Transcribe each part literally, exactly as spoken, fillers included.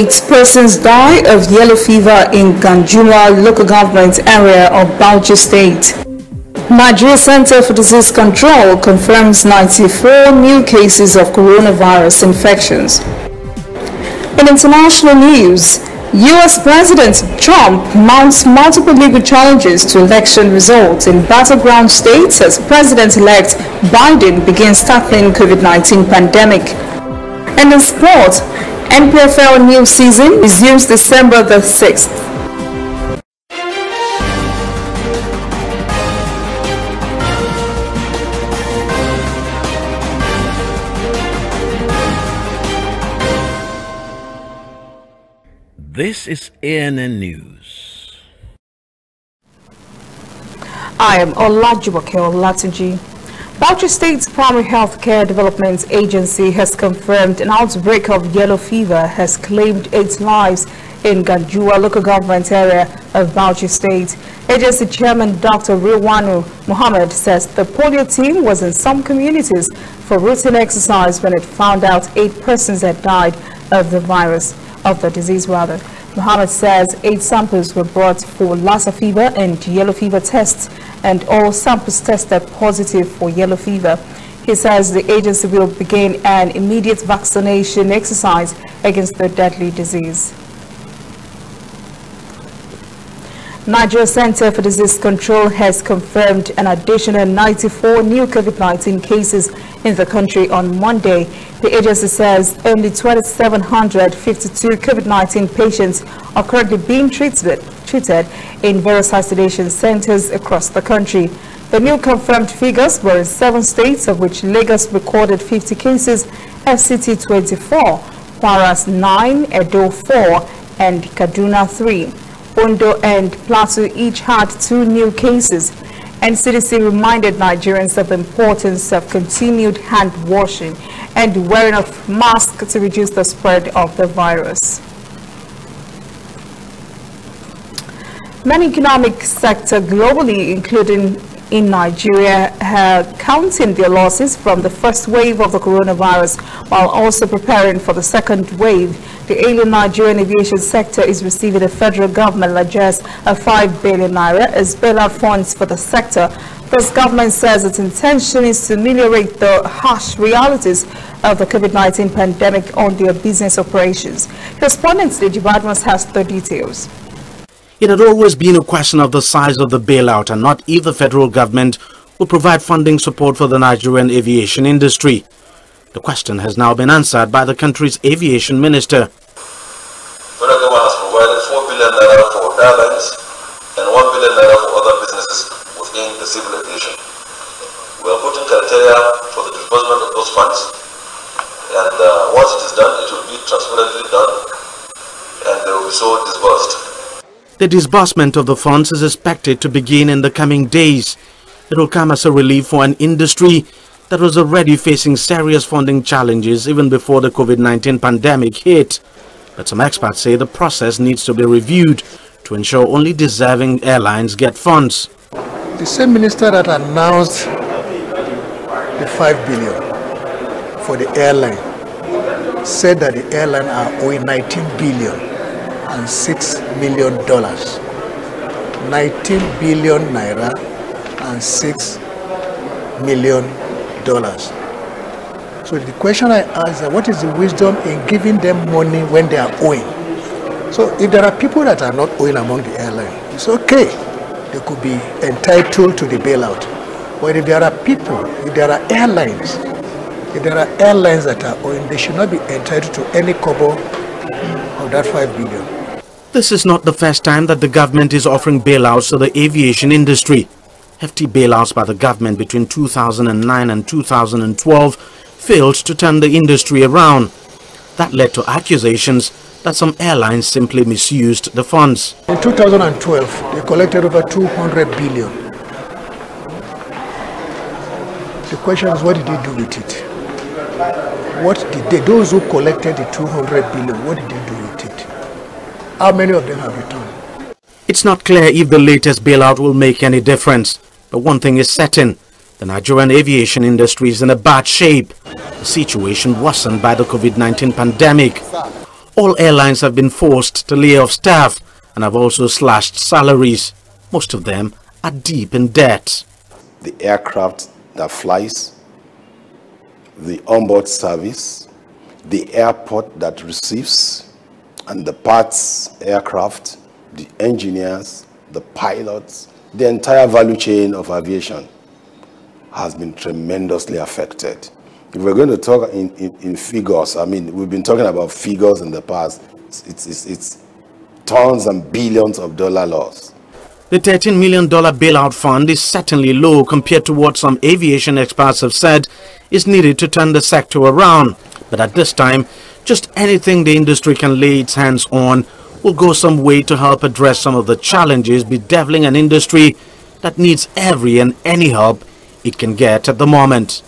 eight persons died of yellow fever in Ganjuma local government area of Bauchi State. Nigeria Center for Disease Control confirms ninety-four new cases of coronavirus infections. In international news, U S President Trump mounts multiple legal challenges to election results in battleground states as President-elect Biden begins tackling COVID nineteen pandemic. And in sport, N P F L new season resumes December the sixth. This is A N N News. I am Oladju Bakeol Latuji. Bauchi State's Primary Health Care Development Agency has confirmed an outbreak of yellow fever has claimed eight lives in Ganjua local government area of Bauchi State. Agency Chairman Doctor Rewanu Mohammed says the polio team was in some communities for routine exercise when it found out eight persons had died of the virus. Of the disease rather. Mohammed says eight samples were brought for Lassa fever and yellow fever tests, and all samples tested positive for yellow fever. He says the agency will begin an immediate vaccination exercise against the deadly disease. Nigeria Center for Disease Control has confirmed an additional ninety-four new COVID nineteen cases in the country on Monday. The agency says only two thousand seven hundred fifty-two COVID nineteen patients are currently being treated, treated in various isolation centers across the country. The new confirmed figures were in seven states, of which Lagos recorded fifty cases, F C T twenty-four, Kwaras nine, Edo four, and Kaduna three. Ondo and Plateau each had two new cases. N C D C reminded Nigerians of the importance of continued hand washing and wearing of masks to reduce the spread of the virus. Many economic sectors globally, including in Nigeria, are counting their losses from the first wave of the coronavirus while also preparing for the second wave. The alien Nigerian aviation sector is receiving a federal government largesse of five billion naira as bailout funds for the sector. This government says its intention is to ameliorate the harsh realities of the COVID nineteen pandemic on their business operations. Correspondent Deji Badmus has the details. It had always been a question of the size of the bailout and not if the federal government will provide funding support for the Nigerian aviation industry. The question has now been answered by the country's aviation minister. Federal government has provided four billion naira for airlines and one billion naira for other businesses within the civil aviation. We are putting criteria for the disbursement of those funds, and uh, once it is done, it will be transparently done and they will be so disbursed. The disbursement of the funds is expected to begin in the coming days. It will come as a relief for an industry that was already facing serious funding challenges even before the COVID nineteen pandemic hit. But some experts say the process needs to be reviewed to ensure only deserving airlines get funds. The same minister that announced the five billion for the airline said that the airline are owing nineteen billion and six million dollars. nineteen billion naira and six million dollars. So the question I ask is, what is the wisdom in giving them money when they are owing? So if there are people that are not owing among the airline, it's okay, they could be entitled to the bailout. But if there are people, if there are airlines, if there are airlines that are owing, they should not be entitled to any kobo of that five billion. This is not the first time that the government is offering bailouts to the aviation industry. Hefty bailouts by the government between two thousand nine and two thousand twelve failed to turn the industry around. That led to accusations that some airlines simply misused the funds. In two thousand twelve, they collected over two hundred billion. The question is, what did they do with it? What did they, those who collected the two hundred billion, what did they do with it? How many of them have returned? It's not clear if the latest bailout will make any difference. But one thing is certain, the Nigerian aviation industry is in a bad shape. The situation worsened by the COVID nineteen pandemic. all airlines have been forced to lay off staff and have also slashed salaries. Most of them are deep in debt. The aircraft that flies, the onboard service, the airport that receives, and the parts aircraft, the engineers, the pilots, the entire value chain of aviation has been tremendously affected. If we're going to talk in, in, in figures, I mean, we've been talking about figures in the past. It's, it's, it's, it's tons and billions of dollar loss. The thirteen million dollar bailout fund is certainly low compared to what some aviation experts have said is needed to turn the sector around. But at this time, just anything the industry can lay its hands on will go some way to help address some of the challenges bedeviling an industry that needs every and any help it can get at the moment.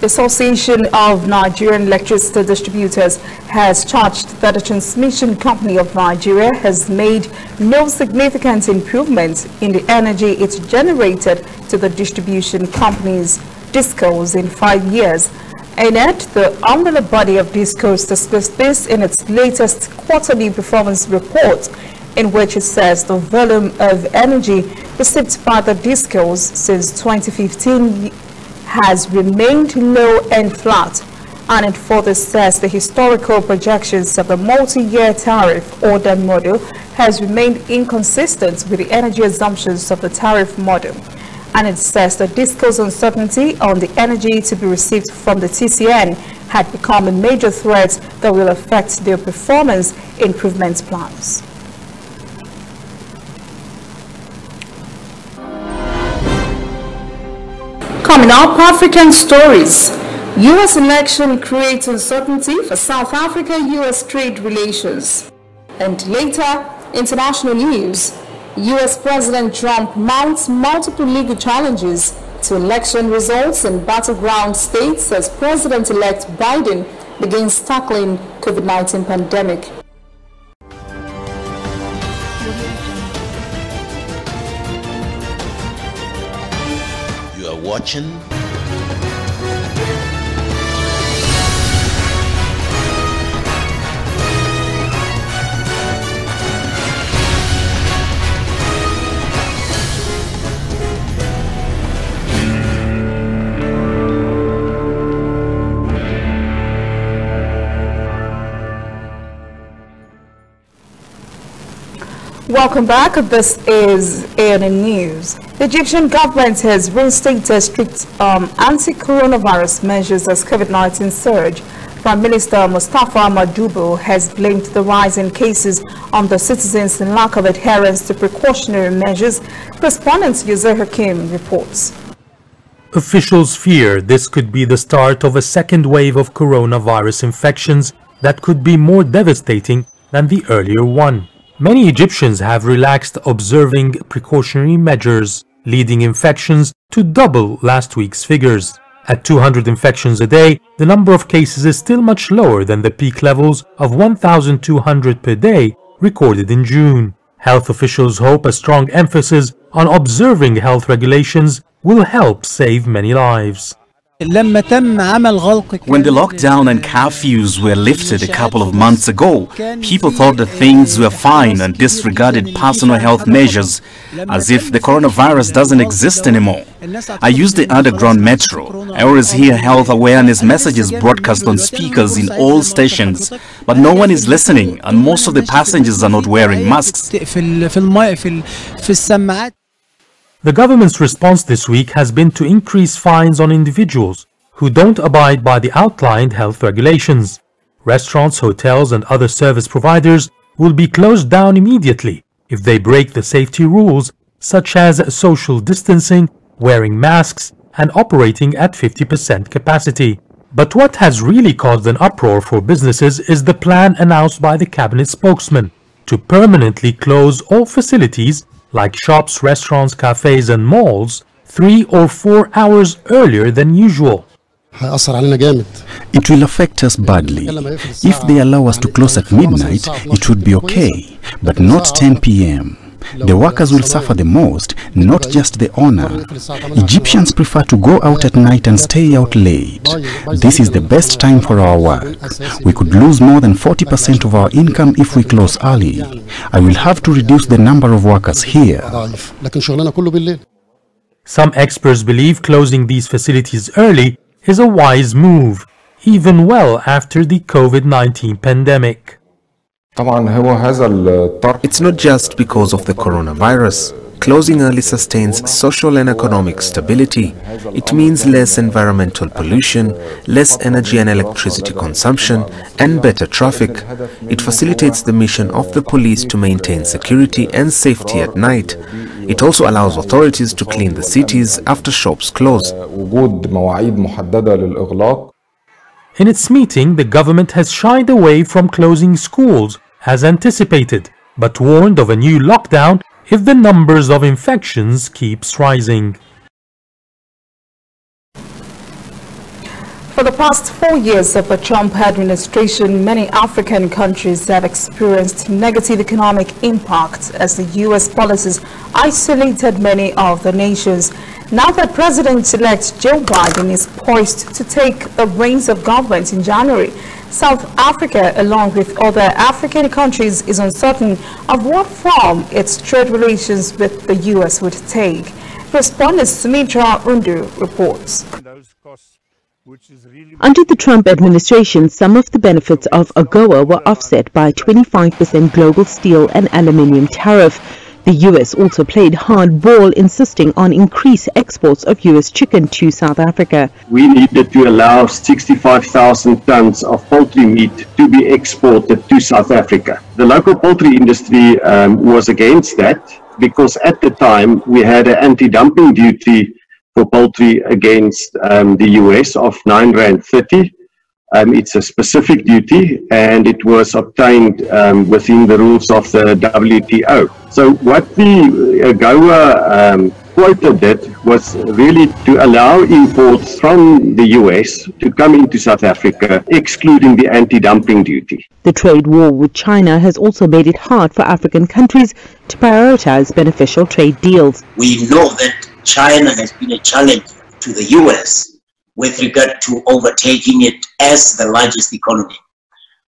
The Association of Nigerian Electricity Distributors has charged that the transmission company of Nigeria has made no significant improvements in the energy it generated to the distribution companies DISCOs in five years. And yet, the umbrella body of DISCOs discussed this in its latest quarterly performance report, in which it says the volume of energy received by the DISCOs since twenty fifteen has remained low and flat, and it further says the historical projections of the multi-year tariff order model has remained inconsistent with the energy assumptions of the tariff model, and it says the DISCO's uncertainty on the energy to be received from the T C N had become a major threat that will affect their performance improvement plans. Coming up, African stories. U S election creates uncertainty for South Africa-U S trade relations. And later, international news. U S President Trump mounts multiple legal challenges to election results in battleground states as President-elect Biden begins tackling COVID nineteen pandemic. Watching Welcome back. This is A N N News. The Egyptian government has reinstated strict um, anti-coronavirus measures as COVID nineteen surge. Prime Minister Mustafa Madhubu has blamed the rise in cases on the citizens and lack of adherence to precautionary measures. Correspondent Yusuf Hakim reports. Officials fear this could be the start of a second wave of coronavirus infections that could be more devastating than the earlier one. Many Egyptians have relaxed observing precautionary measures, leading infections to double last week's figures. At two hundred infections a day, the number of cases is still much lower than the peak levels of one thousand two hundred per day recorded in June. Health officials hope a strong emphasis on observing health regulations will help save many lives. When the lockdown and curfews were lifted a couple of months ago, people thought that things were fine and disregarded personal health measures, as if the coronavirus doesn't exist anymore. I use the underground metro. I always hear health awareness messages broadcast on speakers in all stations, but no one is listening and most of the passengers are not wearing masks. The government's response this week has been to increase fines on individuals who don't abide by the outlined health regulations. Restaurants, hotels and other service providers will be closed down immediately if they break the safety rules such as social distancing, wearing masks and operating at fifty percent capacity. But what has really caused an uproar for businesses is the plan announced by the cabinet spokesman to permanently close all facilities like shops, restaurants, cafes and malls, three or four hours earlier than usual. It will affect us badly. If they allow us to close at midnight, it would be okay, but not ten p m The workers will suffer the most, not just the honor. Egyptians prefer to go out at night and stay out late. This is the best time for our work. We could lose more than forty percent of our income if we close early. I will have to reduce the number of workers here. Some experts believe closing these facilities early is a wise move, even well after the COVID nineteen pandemic. It's not just because of the coronavirus. Closing early sustains social and economic stability. It means less environmental pollution, less energy and electricity consumption, and better traffic. It facilitates the mission of the police to maintain security and safety at night. It also allows authorities to clean the cities after shops close. In its meeting, the government has shied away from closing schools, as anticipated, but warned of a new lockdown if the numbers of infections keeps rising. For the past four years of the Trump administration, many African countries have experienced negative economic impacts as the U S policies isolated many of the nations. Now that President-elect Joe Biden is poised to take the reins of government in January, South Africa, along with other African countries, is uncertain of what form its trade relations with the U S would take. Correspondent Sumitra Undu reports. Under the Trump administration, some of the benefits of AGOA were offset by a twenty-five percent global steel and aluminium tariff. The U S also played hardball, insisting on increased exports of U S chicken to South Africa. We needed to allow sixty-five thousand tons of poultry meat to be exported to South Africa. The local poultry industry um, was against that because at the time we had an anti-dumping duty for poultry against um, the U S of nine rand thirty. Um, it's a specific duty and it was obtained um, within the rules of the W T O. So what the AGOA um, quota did was really to allow imports from the U S to come into South Africa, excluding the anti-dumping duty. The trade war with China has also made it hard for African countries to prioritize beneficial trade deals. We know that China has been a challenge to the U S with regard to overtaking it as the largest economy.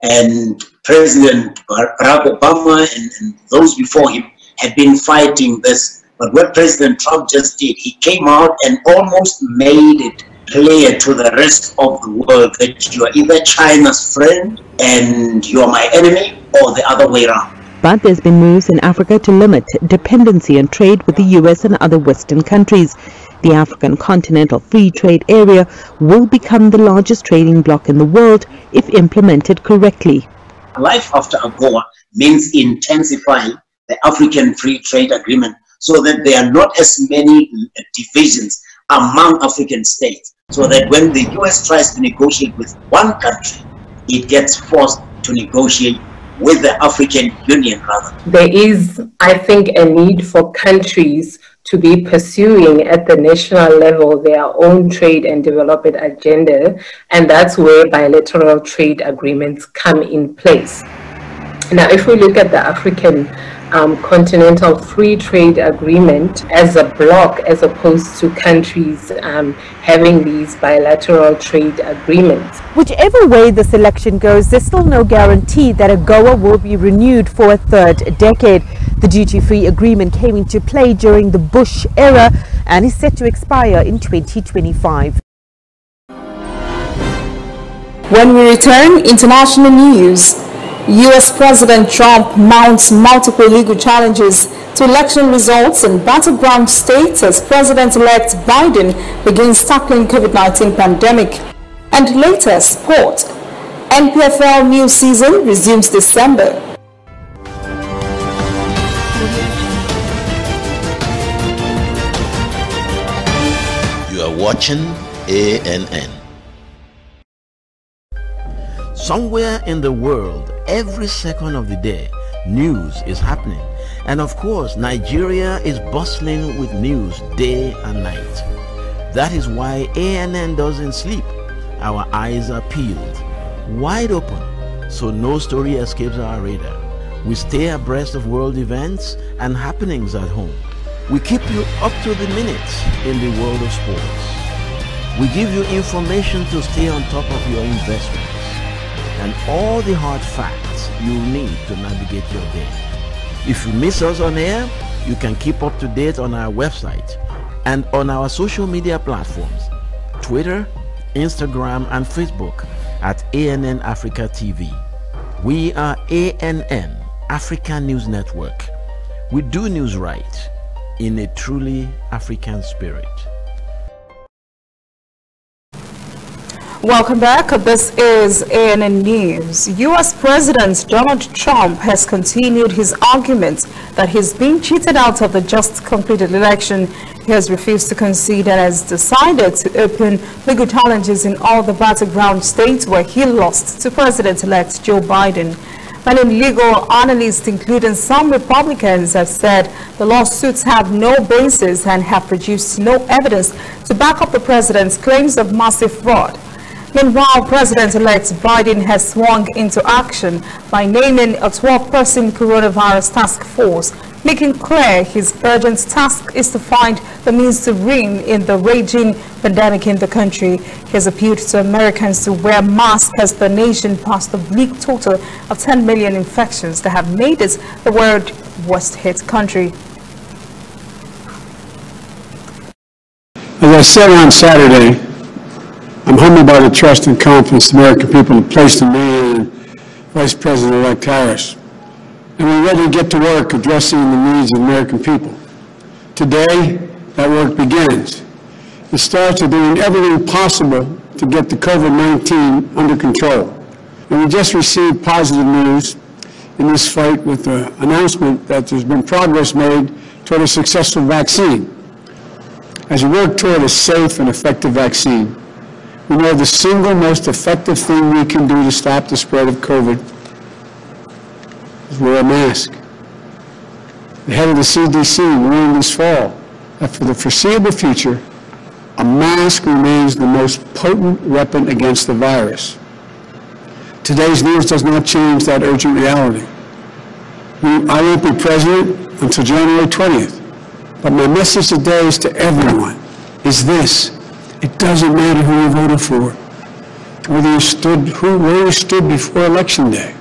And President Barack Obama and, and those before him had been fighting this. But what President Trump just did, he came out and almost made it clear to the rest of the world that you are either China's friend and you are my enemy, or the other way around. But there's been moves in Africa to limit dependency on trade with the U S and other Western countries. The African Continental Free Trade Area will become the largest trading bloc in the world if implemented correctly. Life after AGOA means intensifying the African Free Trade Agreement so that there are not as many divisions among African states, so that when the U S tries to negotiate with one country, it gets forced to negotiate with the African Union rather. There is, I think, a need for countries to be pursuing at the national level their own trade and development agenda, and that's where bilateral trade agreements come in place. Now, if we look at the African um, Continental Free Trade Agreement as a bloc, as opposed to countries um, having these bilateral trade agreements. Whichever way this election goes, there's still no guarantee that AGOA will be renewed for a third decade. The duty-free agreement came into play during the Bush era and is set to expire in twenty twenty-five. When we return, international news. U S President Trump mounts multiple legal challenges to election results in battleground states as President-elect Biden begins tackling COVID nineteen pandemic. And later, sport. N P F L new season resumes December. You are watching A N N. Somewhere in the world, every second of the day, news is happening. And of course, Nigeria is bustling with news day and night. That is why A N N doesn't sleep. Our eyes are peeled, wide open, so no story escapes our radar. We stay abreast of world events and happenings at home. We keep you up to the minute in the world of sports. We give you information to stay on top of your investments and all the hard facts you need to navigate your day. If you miss us on air, you can keep up to date on our website and on our social media platforms, Twitter, Instagram, and Facebook at A N N Africa T V. We are A N N, African News Network. We do news right in a truly African spirit. Welcome back. This is A N N News. U S President Donald Trump has continued his argument that he's being cheated out of the just completed election. He has refused to concede and has decided to open legal challenges in all the battleground states where he lost to President-elect Joe Biden. Many legal analysts, including some Republicans, have said the lawsuits have no basis and have produced no evidence to back up the president's claims of massive fraud. Meanwhile, President-elect Biden has swung into action by naming a twelve person coronavirus task force, making clear his urgent task is to find the means to rein in the raging pandemic in the country. He has appealed to Americans to wear masks as the nation passed the bleak total of ten million infections that have made it the world's worst-hit country. As I said on Saturday, I'm humbled by the trust and confidence the American people have placed in me and Vice President-elect Harris, and we're ready to get to work addressing the needs of the American people. Today, that work begins. It starts with doing everything possible to get the COVID nineteen under control. And we just received positive news in this fight with the announcement that there's been progress made toward a successful vaccine. As we work toward a safe and effective vaccine, we know the single most effective thing we can do to stop the spread of COVID is wear a mask. The head of the C D C warned this fall that for the foreseeable future, a mask remains the most potent weapon against the virus. Today's news does not change that urgent reality. I won't be president until January twentieth, but my message today is to everyone is this. It doesn't matter who you voted for, whether you stood, who, where you stood before Election Day.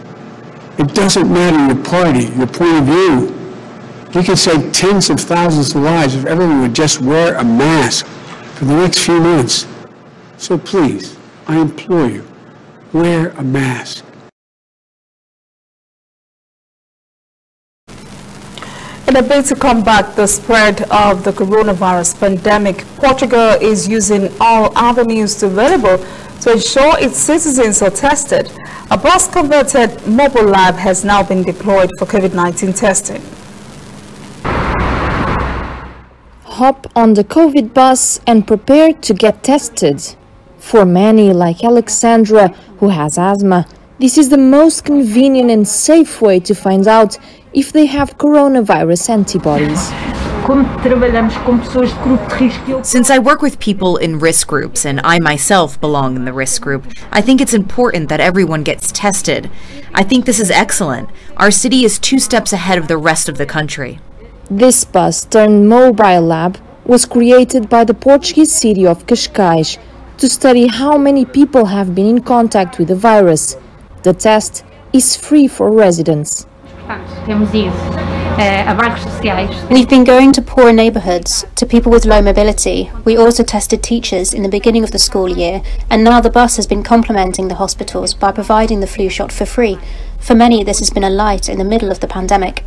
It doesn't matter your party, your point of view. You can save tens of thousands of lives if everyone would just wear a mask for the next few months. So please, I implore you, wear a mask. In a bid to combat the spread of the coronavirus pandemic, Portugal is using all avenues available to ensure its citizens are tested. A bus-converted mobile lab has now been deployed for COVID nineteen testing. Hop on the COVID bus and prepare to get tested. For many, like Alexandra, who has asthma, this is the most convenient and safe way to find out if they have coronavirus antibodies. Since I work with people in risk groups and I myself belong in the risk group, I think it's important that everyone gets tested. I think this is excellent. Our city is two steps ahead of the rest of the country. This bus turned mobile lab was created by the Portuguese city of Cascais to study how many people have been in contact with the virus. The test is free for residents. We've been going to poor neighbourhoods, to people with low mobility. We also tested teachers in the beginning of the school year, and now the bus has been complementing the hospitals by providing the flu shot for free. For many, this has been a light in the middle of the pandemic.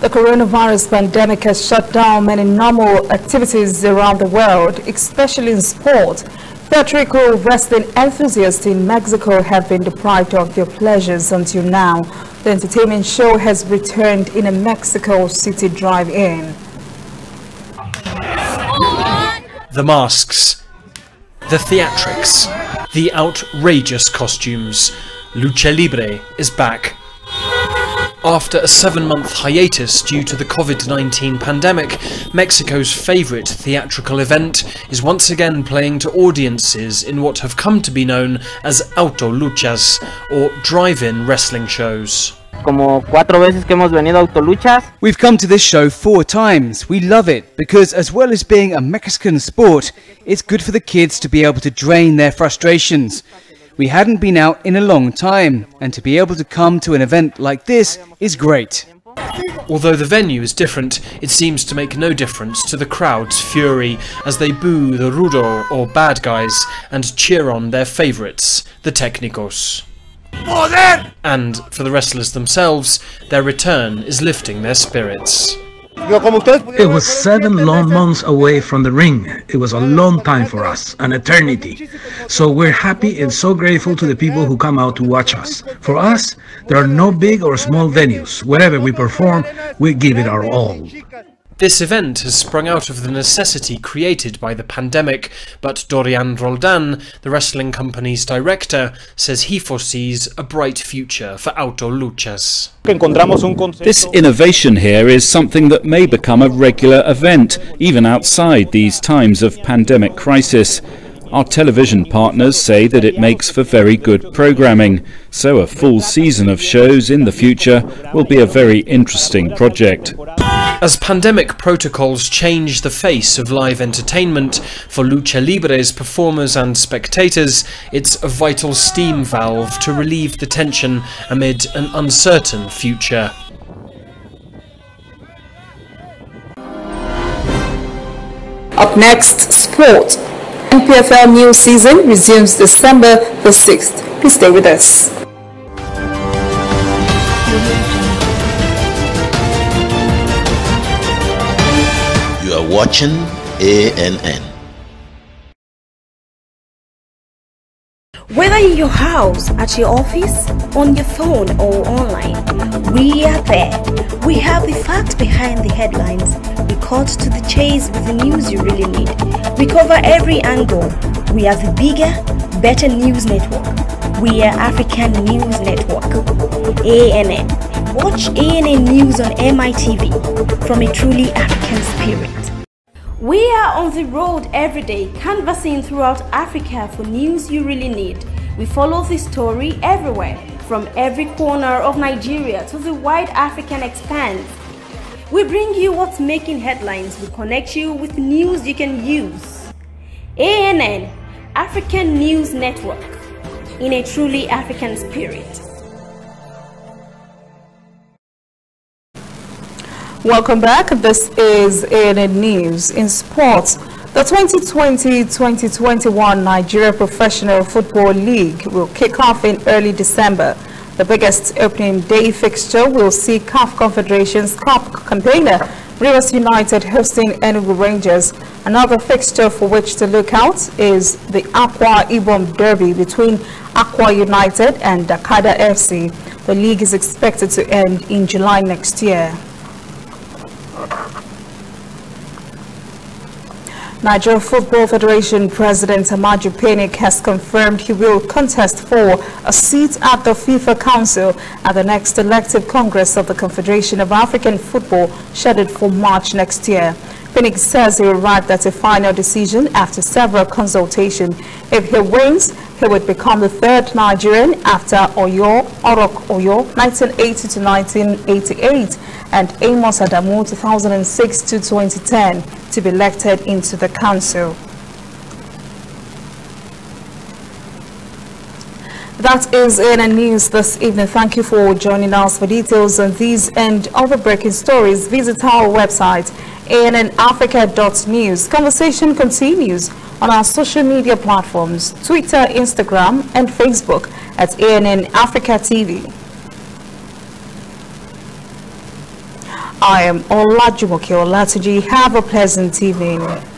The coronavirus pandemic has shut down many normal activities around the world, especially in sport. Theatrical wrestling enthusiasts in Mexico have been deprived of their pleasures until now. The entertainment show has returned in a Mexico City drive-in. The masks, the theatrics, the outrageous costumes. Lucha Libre is back. After a seven-month hiatus due to the COVID nineteen pandemic, Mexico's favourite theatrical event is once again playing to audiences in what have come to be known as autoluchas, or drive-in wrestling shows. We've come to this show four times. We love it because, as well as being a Mexican sport, it's good for the kids to be able to drain their frustrations. We hadn't been out in a long time, and to be able to come to an event like this is great. Although the venue is different, it seems to make no difference to the crowd's fury as they boo the rudo, or bad guys, and cheer on their favourites, the técnicos. And, for the wrestlers themselves, their return is lifting their spirits. It was seven long months away from the ring. It was a long time for us, an eternity. So we're happy and so grateful to the people who come out to watch us. For us, there are no big or small venues. Wherever we perform, we give it our all. This event has sprung out of the necessity created by the pandemic, but Dorian Roldan, the wrestling company's director, says he foresees a bright future for autoluchas. This innovation here is something that may become a regular event, even outside these times of pandemic crisis. Our television partners say that it makes for very good programming, so a full season of shows in the future will be a very interesting project. As pandemic protocols change the face of live entertainment, for Lucha Libre's performers and spectators, it's a vital steam valve to relieve the tension amid an uncertain future. Up next, sport. N P F L new season resumes December the sixth. Please stay with us. Watching A N N. Whether in your house, at your office, on your phone or online, we are there. We have the facts behind the headlines. We cut to the chase with the news you really need. We cover every angle. We are the bigger, better news network. We are African News Network. A N N. Watch A N N News on M I T V from a truly African spirit. We are on the road every day, canvassing throughout Africa for news you really need. We follow this story everywhere, from every corner of Nigeria to the wide African expanse. We bring you what's making headlines. We connect you with news you can use. A N N, African News Network, in a truly African spirit. Welcome back. This is A N N News. In sports, the twenty twenty twenty twenty-one Nigeria Professional Football League will kick off in early December. The biggest opening day fixture will see C A F Confederations Cup campaigner Rivers United hosting Enugu Rangers. Another fixture for which to look out is the Aqua Ibom Derby between Aqua United and Dakada F C. The league is expected to end in July next year. Nigeria Football Federation President Amadou Pinik has confirmed he will contest for a seat at the FIFA Council at the next elective Congress of the Confederation of African Football, scheduled for March next year. Pinik says he arrived at a final decision after several consultations. If he wins, he would become the third Nigerian after Oyo Orok Oyo nineteen eighty to nineteen eighty-eight and Amos Adamu two thousand six to twenty ten to be elected into the council. That is A N N News this evening. Thank you for joining us. For details on these and other breaking stories, visit our website A N N Africa dot news. Conversation continues on our social media platforms, Twitter, Instagram, and Facebook at A N N Africa T V. I am Ola Jumoke. Have a pleasant evening.